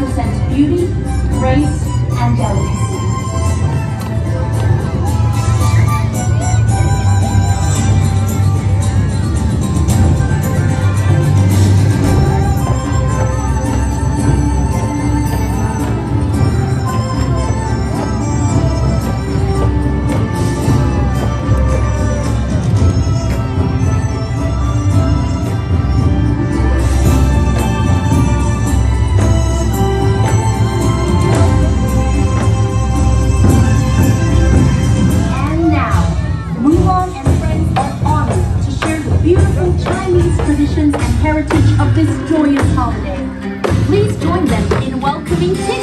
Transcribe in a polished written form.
represents beauty, grace, and delicacy. Traditions and heritage of this joyous holiday. Please join them in welcoming Tim.